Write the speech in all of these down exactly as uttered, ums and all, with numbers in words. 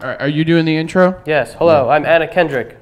All right, are you doing the intro? Yes. Hello, I'm Anna Kendrick.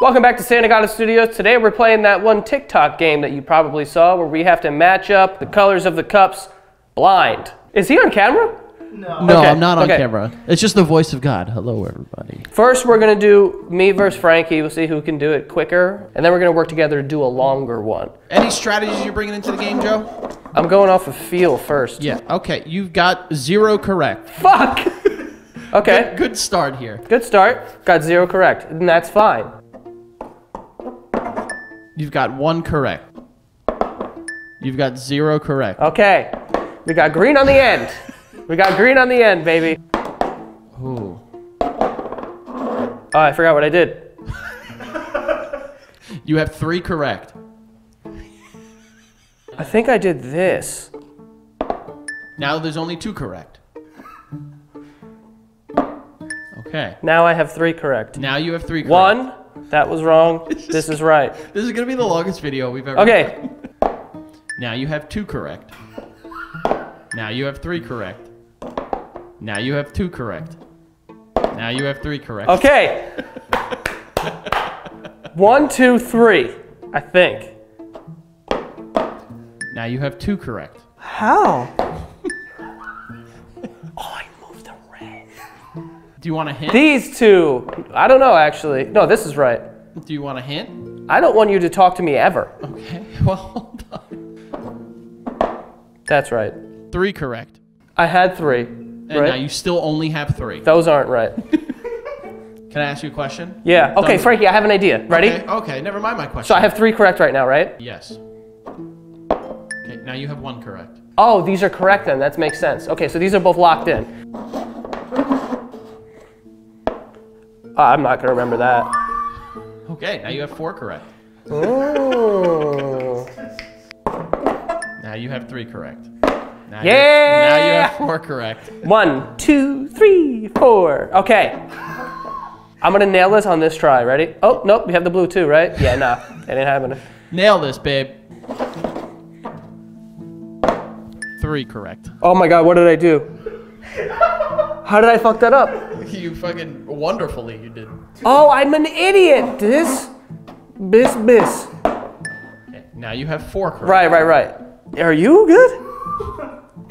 Welcome back to Santagato Studios. Today we're playing that one TikTok game that you probably saw where we have to match up the colors of the cups blind. Is he on camera? No. No, okay. I'm not on okay. camera. It's just the voice of God. Hello, everybody. First, we're going to do me versus Frankie. We'll see who can do it quicker. And then we're going to work together to do a longer one. Any strategies you're bringing into the game, Joe? I'm going off of feel first. Yeah. Okay. You've got zero correct. Fuck! Okay. Good, good start here. Good start. Got zero correct. And that's fine. You've got one correct. You've got zero correct. Okay. We got green on the end. We got green on the end, baby. Ooh. Oh, I forgot what I did. You have three correct. I think I did this. Now there's only two correct. Okay. Now I have three correct. Now you have three correct. One, that was wrong. This, this is, is right. This is gonna be the longest video we've ever okay. done. Okay. Now you have two correct. Now you have three correct. Now you have two correct. Now you have three correct. Okay. One, two, three, I think. Now you have two correct. How? Oh, I moved the red. Do you want a hint? These two. I don't know, actually. No, this is right. Do you want a hint? I don't want you to talk to me ever. Okay, well, hold on. That's right. Three correct. I had three. And right? Now you still only have three. Those aren't right. Can I ask you a question? Yeah. Okay, Those... Frankie, I have an idea. Ready? Okay, okay, never mind my question. So I have three correct right now, right? Yes. Okay, now you have one correct. Oh, these are correct then. That makes sense. Okay, so these are both locked in. Oh, I'm not going to remember that. Okay, now you have four correct. Ooh. Now you have three correct. Now yeah! You, now you have four correct. One, two, three, four. Okay. I'm gonna nail this on this try. Ready? Oh, nope, we have the blue too, right? Yeah, nah, it ain't happening. Nail this, babe. Three correct. Oh my God, what did I do? How did I fuck that up? You fucking wonderfully you did. Oh, I'm an idiot. This, bis, bis. Okay, now you have four correct. Right, right, right. Are you good?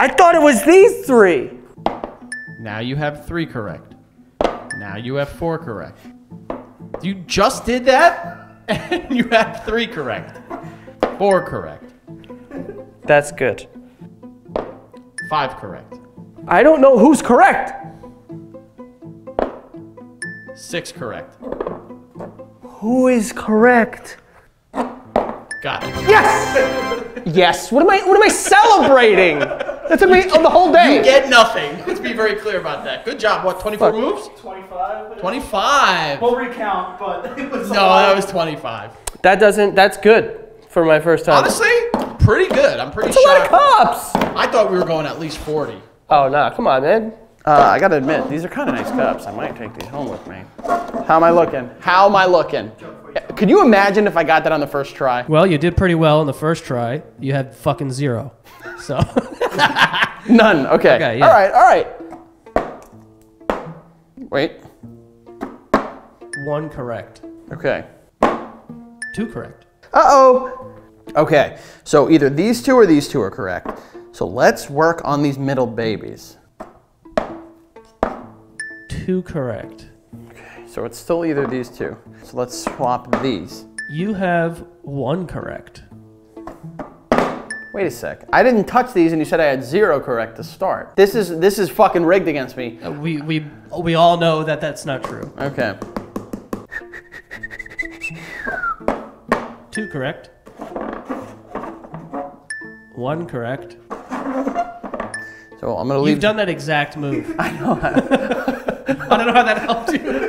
I thought it was these three. Now you have three correct. Now you have four correct. You just did that, and you have three correct. Four correct. That's good. Five correct. I don't know who's correct. Six correct. Who is correct? Got it. Yes! Yes, what am I, what am I celebrating? That took me the whole day. You get nothing. Let's be very clear about that. Good job. What, twenty-four Fuck. Moves? twenty-five. twenty-five. We'll recount, but it was No, that was twenty-five. That doesn't, that's good for my first time. Honestly, pretty good. I'm pretty sure. That's a lot of cups. I thought we were going at least forty. Oh, nah, come on, man. Uh, I gotta admit, these are kind of nice cups. I might take these home with me. How am I looking? How am I looking? Could you imagine if I got that on the first try? Well, you did pretty well on the first try. You had fucking zero. So. None. Okay. Okay, yeah. All right. All right. Wait. One correct. Okay. Two correct. Uh-oh. Okay. So either these two or these two are correct. So let's work on these middle babies. Two correct. Okay. So it's still either these two. So let's swap these. You have one correct. Wait a sec. I didn't touch these and you said I had zero correct to start. This is this is fucking rigged against me. Uh, we, we, we all know that that's not true. Okay. Two correct. One correct. So I'm gonna leave. You've done that exact move. I know. I don't know how that helped you.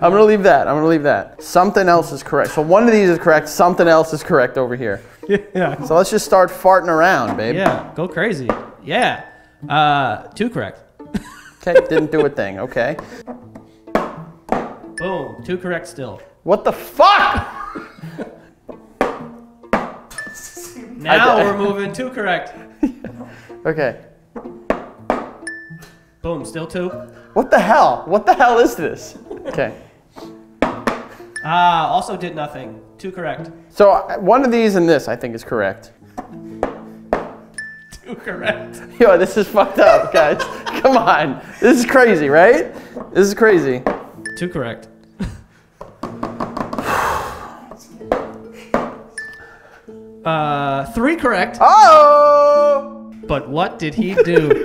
I'm gonna leave that, I'm gonna leave that. Something else is correct. So one of these is correct, something else is correct over here. Yeah. So let's just start farting around, babe. Yeah, go crazy. Yeah, uh, two correct. Okay, didn't do a thing, okay. Boom, two correct still. What the fuck? Now we're moving two correct. Okay. Boom, still two. What the hell? What the hell is this? Okay. Ah, also did nothing. Two correct. So one of these and this I think is correct. Two correct. Yo, this is fucked up, guys. Come on. This is crazy, right? This is crazy. Two correct. uh, three correct. Oh! But what did he do?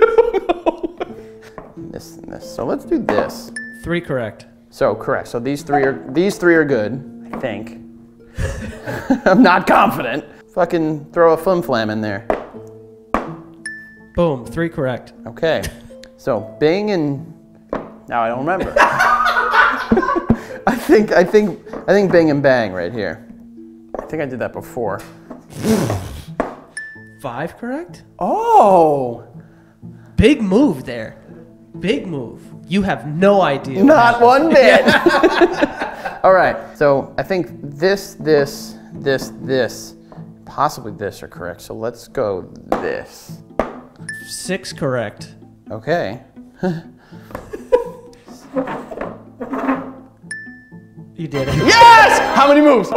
This and this. So let's do this. Three correct. So correct. So these three are these three are good, I think. I'm not confident. Fucking throw a flim flam in there. Boom, three correct. Okay. So Bing and now I don't remember. I think I think I think Bing and Bang right here. I think I did that before. Five correct? Oh. Big move there. Big move. You have no idea. Not one bit. All right. So I think this, this, this, this, possibly this are correct. So let's go this. Six correct. Okay. You did it. Yes! How many moves? Whoa!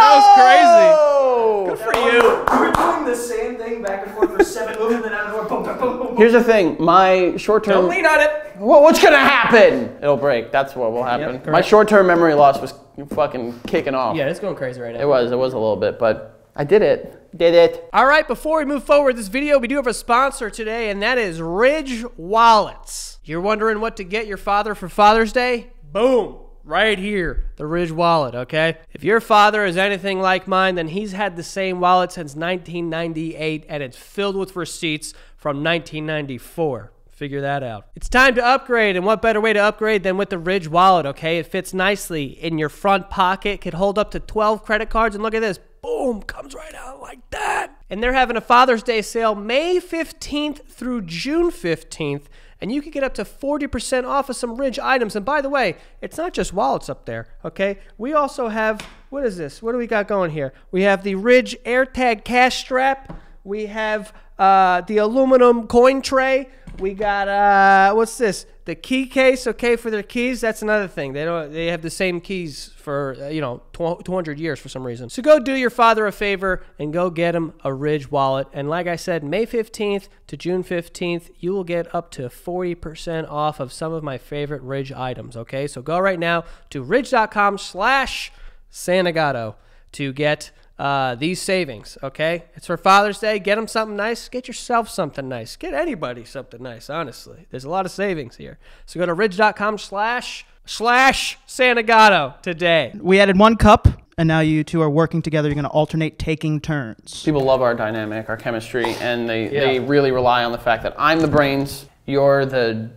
That was crazy. Good for you. We were doing the same thing back and forth for seven moves and then out of the boom, boom, boom, boom, boom. Here's the thing. My short-term... Don't lean on it. Well, what's going to happen? It'll break. That's what will happen. Yep, my short-term memory loss was fucking kicking off. Yeah, it's going crazy right now. It was. It was a little bit, but I did it. Did it. All right, before we move forward with this video, we do have a sponsor today, and that is Ridge Wallets. You're wondering what to get your father for Father's Day? Boom. Right here, the Ridge Wallet, okay? If your father is anything like mine, then he's had the same wallet since nineteen ninety-eight, and it's filled with receipts from nineteen ninety-four. Figure that out. It's time to upgrade, and what better way to upgrade than with the Ridge Wallet, okay? It fits nicely in your front pocket, could hold up to twelve credit cards, and look at this. Boom, comes right out like that. And they're having a Father's Day sale May fifteenth through June fifteenth, and you can get up to forty percent off of some Ridge items. And by the way, it's not just wallets up there, okay? We also have, what is this? What do we got going here? We have the Ridge AirTag cash strap. We have uh, the aluminum coin tray. We got, uh, what's this? The key case, okay, for their keys. That's another thing. They don't. They have the same keys for, uh, you know, two hundred years for some reason. So go do your father a favor and go get him a Ridge wallet. And like I said, May fifteenth to June fifteenth, you will get up to forty percent off of some of my favorite Ridge items, okay? So go right now to ridge.com slash Santagato to get uh, these savings, okay? It's for Father's Day. Get them something nice. Get yourself something nice. Get anybody something nice, honestly. There's a lot of savings here. So go to ridge.com slash slash Santagato today. We added one cup, and now you two are working together. You're going to alternate taking turns. People love our dynamic, our chemistry, and they, yeah. they really rely on the fact that I'm the brains, you're the,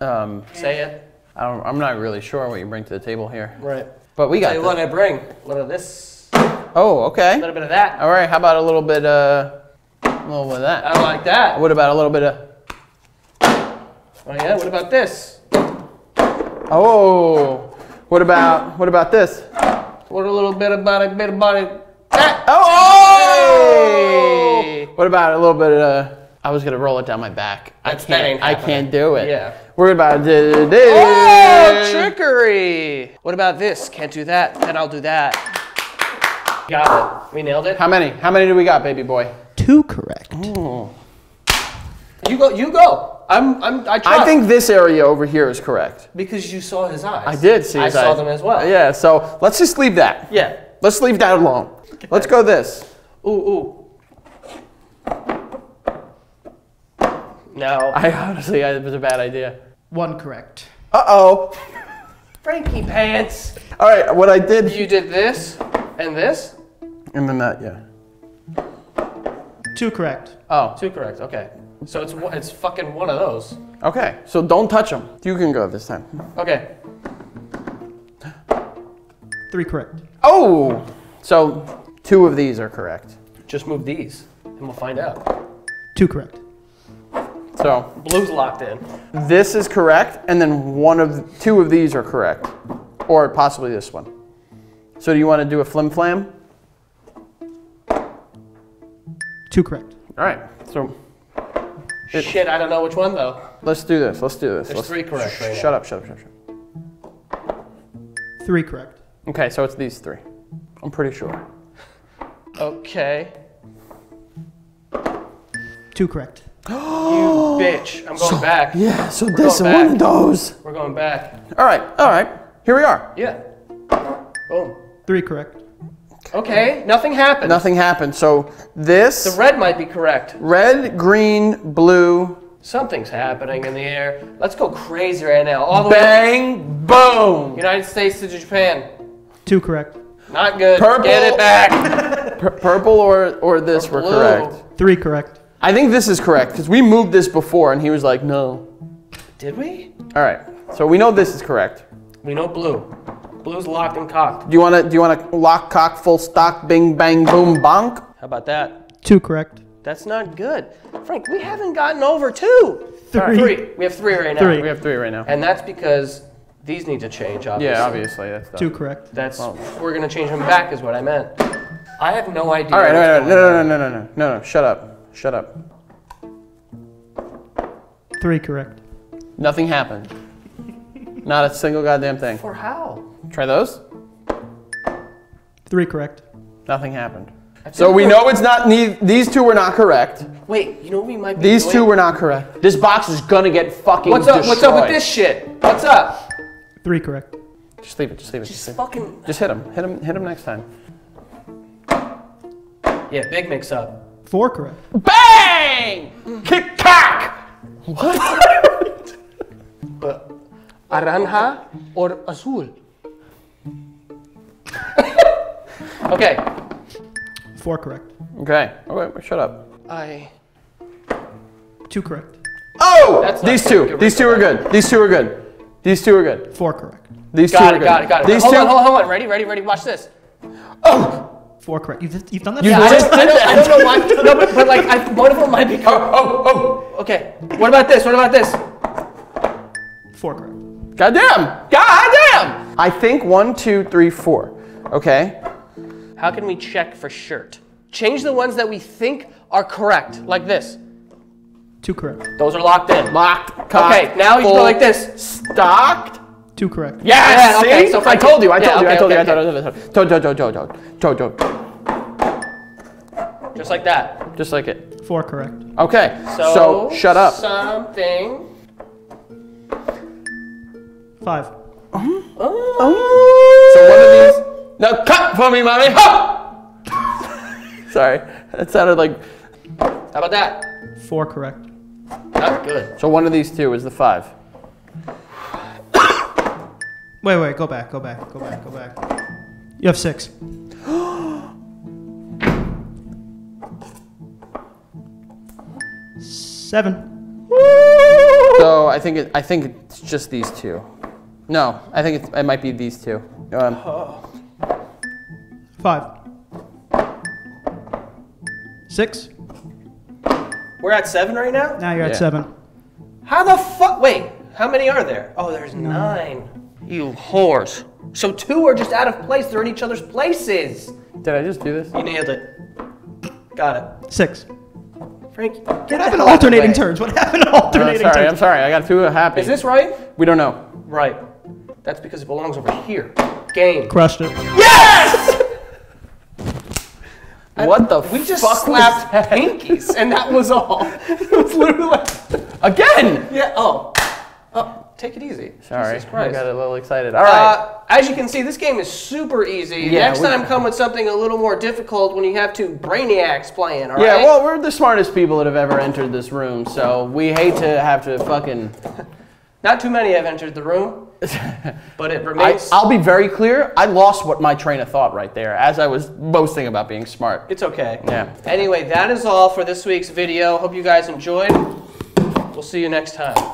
um, say it. I don't, I'm not really sure what you bring to the table here. Right. But we I'll got tell you what I bring. What are this? Oh, okay. A little bit of that. All right, how about a little bit uh, a little bit of that? I like that. What about a little bit of... Oh yeah, what about this? Oh, what about, what about this? What a little bit about a bit about it. That. Oh! Hey. What about a little bit of... Uh, I was gonna roll it down my back. That's I can't, I can't do it. Yeah. We're about to do this. Oh, trickery. What about this? Can't do that, then I'll do that. Got it. We nailed it. How many? How many do we got, baby boy? Two correct. Oh. You go. You go. I'm. I'm. I, I think this area over here is correct because you saw his eyes. I did see his eyes. I saw them as well. Yeah. So let's just leave that. Yeah. Let's leave that alone. Okay. Let's go this. Ooh ooh. No. I honestly, I, it was a bad idea. One correct. Uh oh. Frankie pants. All right. What I did. You did this. And this? And then that, yeah. Two correct. Oh, two correct, okay. So it's it's fucking one of those. Okay, so don't touch them. You can go this time. Okay. Three correct. Oh! So two of these are correct. Just move these, and we'll find out. Two correct. So. Blue's locked in. This is correct, and then one of the, two of these are correct. Or possibly this one. So do you want to do a flim flam? Two correct. All right. So It, Shit, I don't know which one though. Let's do this, let's do this. There's let's, three correct right Shut now. up, shut up, shut up, shut up. Three correct. Okay, so it's these three. I'm pretty sure. Okay. Two correct. You bitch, I'm going so, back. Yeah, so We're this is one of those. We're going back. All right, all right, here we are. Yeah. Boom. Three correct. Okay, nothing happened. Nothing happened, so this. The red might be correct. Red, green, blue. Something's happening in the air. Let's go crazy right now. All the Bang, way. Bang, boom. United States to Japan. Two correct. Not good. Purple. Get it back. Purple or, or this or were correct. Three correct. I think this is correct, because we moved this before and he was like, no. Did we? All right, so we know this is correct. We know blue. Blue's locked and cocked. Do you want to do you want to lock, cock, full stock, bing, bang, boom, bonk? How about that? Two correct. That's not good. Frank, we haven't gotten over two. Three. Right, three. We have three right now. Three. We have three right now. And that's because these need to change, obviously. Yeah, obviously. That's the, two correct. That's, well, we're going to change them back is what I meant. I have no idea. All right, all right, no, no, no, no, no, no, no, no, shut up. Shut up. Three correct. Nothing happened. Not a single goddamn thing. For how? Try those. Three correct. Nothing happened. So we know it's not, these two were not correct. Wait, you know what we might be These doing? two were not correct. This box is gonna get fucking What's up, destroyed. What's up with this shit? What's up? Three correct. Just leave it, just leave it. Just, just fucking. Leave. Just hit him, hit him, hit him next time. Yeah, big mix up. Four correct. Bang! Mm. Kick, cock! What? But, Aranja or Azul? Okay. Four correct. Okay. All right, shut up. I. Two correct. Oh! That's these two. These two are good. These two are good. These two are good. Four correct. These two are good. Got it, got it, got it. Hold on, hold on, hold on. Ready, ready, ready. Watch this. Oh! Four correct. You've, you've done that? You yeah, I, just, I, don't, I don't know why. No, but, but like, I, one of them might be correct. Oh, oh, oh. Okay. What about this? What about this? Four correct. Goddamn! Goddamn! I think one, two, three, four. Okay. How can we check for shirt? Change the ones that we think are correct, like this. Two correct. Those are locked in. Locked, cocked, Okay, now you go like this. Stocked. Two correct. Yes, yeah, okay, so I told you, I told you, I told you, I told you, I told you. Just like that. Just like it. Four correct. Okay, so, so shut up. Something. Five. Oh. Oh. Oh. So one of these. Now cut for me, mommy. Oh! Sorry, that sounded like. How about that? Four correct. That's good. So one of these two is the five. Wait, wait, go back, go back, go back, go back. You have six. Seven. So I think it, I think it's just these two. No, I think it's, it might be these two. Um, oh. Five. Six. We're at seven right now? Now you're yeah. at seven. How the fuck? Wait, how many are there? Oh, there's nine. nine. You whores. So two are just out of place. They're in each other's places. Did I just do this? You nailed it. Got it. Six. Frank, what happened to alternating way? turns? What happened to alternating no, I'm sorry, turns? I'm sorry, I got too happy. Is this right? We don't know. Right. That's because it belongs over here. Game. Crushed it. Yes! What the fuck? We just fuck slapped pinkies, and that was all. It was literally like, again! Yeah, oh. Oh, take it easy. Sorry, Jesus Christ. I got a little excited. All right. Uh, as you can see, this game is super easy. Yeah, Next time, come with something a little more difficult when you have two brainiacs playing, all yeah, right? Yeah, well, we're the smartest people that have ever entered this room, so we hate to have to fucking... Not too many have entered the room, but it remains... I, I'll be very clear, I lost what my train of thought right there as I was boasting about being smart. It's okay. Yeah. Anyway, that is all for this week's video. Hope you guys enjoyed. We'll see you next time.